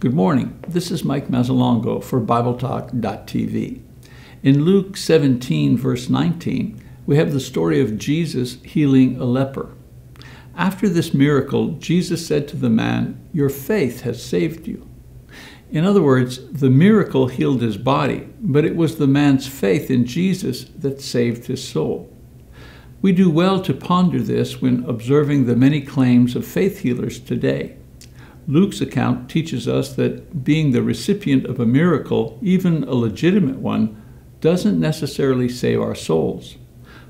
Good morning. This is Mike Mazzalongo for BibleTalk.tv. In Luke 17, verse 19, we have the story of Jesus healing a leper. After this miracle, Jesus said to the man, "Your faith has saved you." In other words, the miracle healed his body, but it was the man's faith in Jesus that saved his soul. We do well to ponder this when observing the many claims of faith healers today. Luke's account teaches us that being the recipient of a miracle, even a legitimate one, doesn't necessarily save our souls.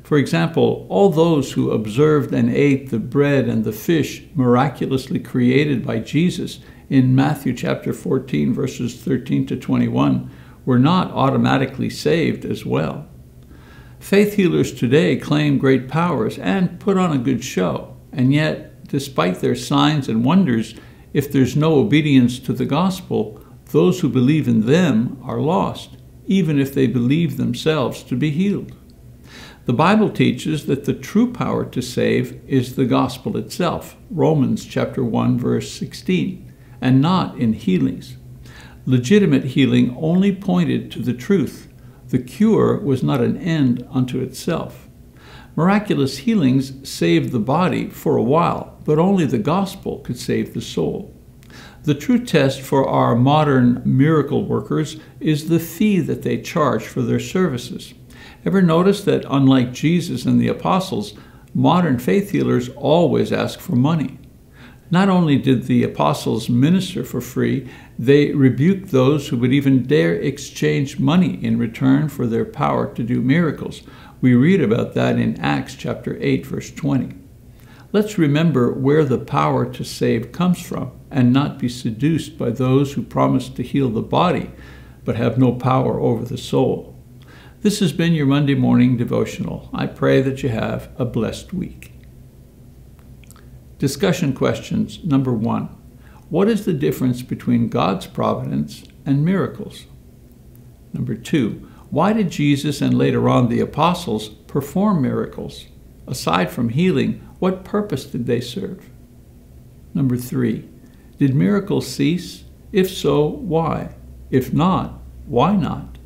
For example, all those who observed and ate the bread and the fish miraculously created by Jesus in Matthew chapter 14, verses 13 to 21, were not automatically saved as well. Faith healers today claim great powers and put on a good show, and yet, despite their signs and wonders, if there's no obedience to the gospel, those who believe in them are lost, even if they believe themselves to be healed. The Bible teaches that the true power to save is the gospel itself, Romans chapter 1, verse 16, and not in healings. Legitimate healing only pointed to the truth. The cure was not an end unto itself. Miraculous healings saved the body for a while, but only the gospel could save the soul. The true test for our modern miracle workers is the fee that they charge for their services. Ever notice that unlike Jesus and the apostles, modern faith healers always ask for money? Not only did the apostles minister for free, they rebuked those who would even dare exchange money in return for their power to do miracles. We read about that in Acts chapter 8, verse 20. Let's remember where the power to save comes from and not be seduced by those who promise to heal the body but have no power over the soul. This has been your Monday morning devotional. I pray that you have a blessed week. Discussion questions number 1. What is the difference between God's providence and miracles? Number 2. Why did Jesus and later on the apostles perform miracles? Aside from healing, what purpose did they serve? Number 3, did miracles cease? If so, why? If not, why not?